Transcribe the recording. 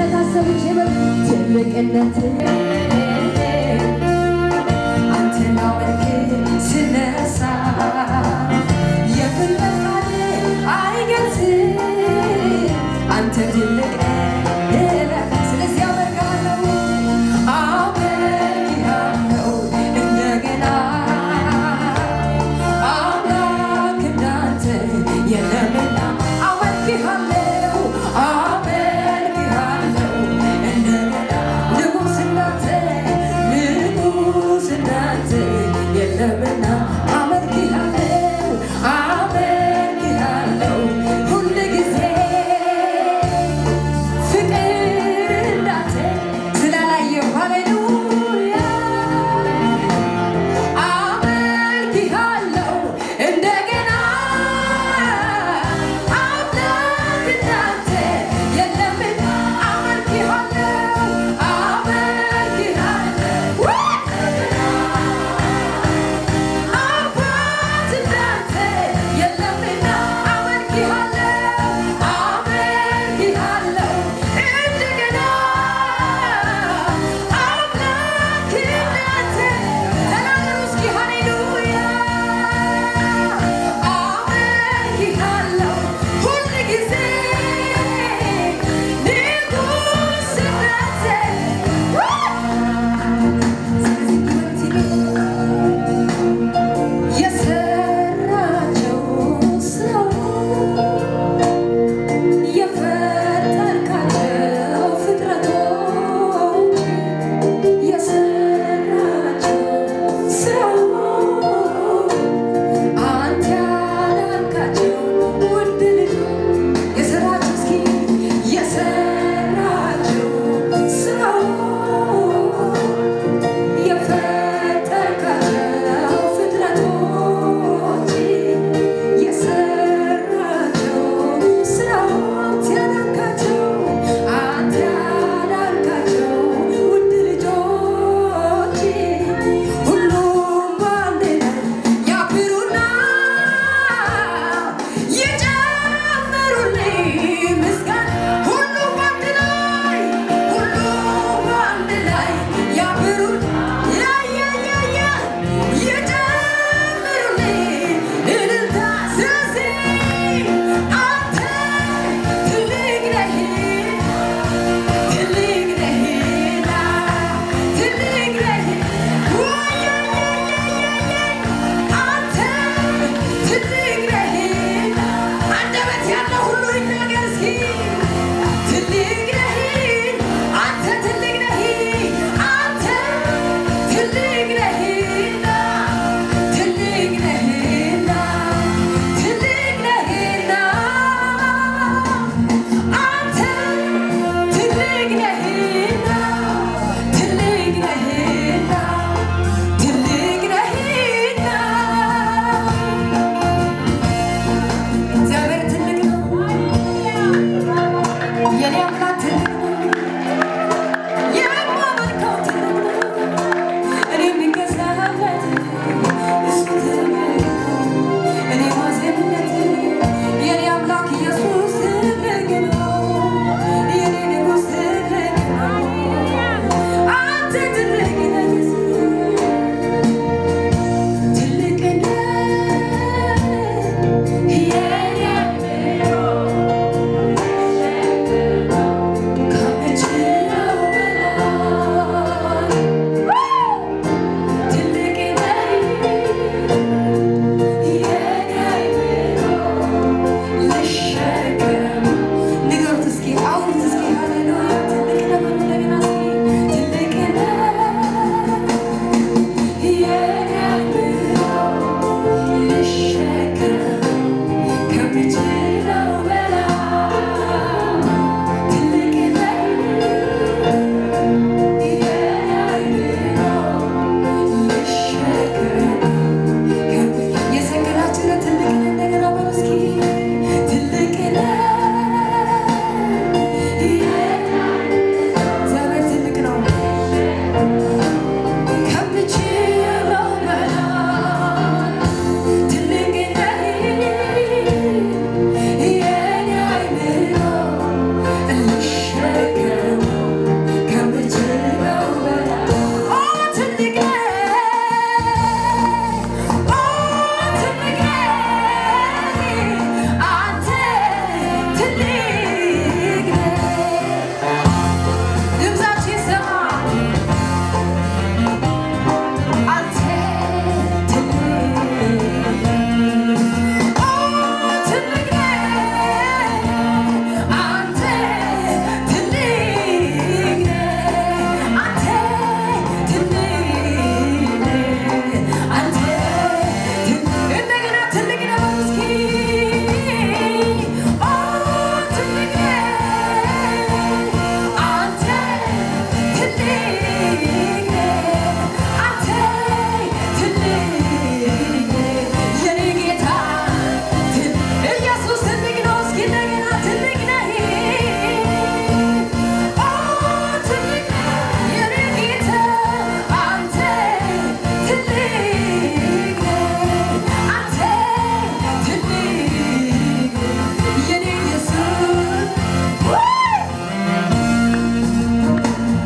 that I saw each other. Take a look at that.